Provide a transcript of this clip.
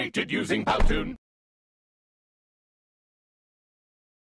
created using Powtoon.